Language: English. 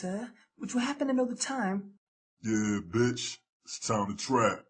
sir, which will happen another time. Yeah, bitch. It's time to trap.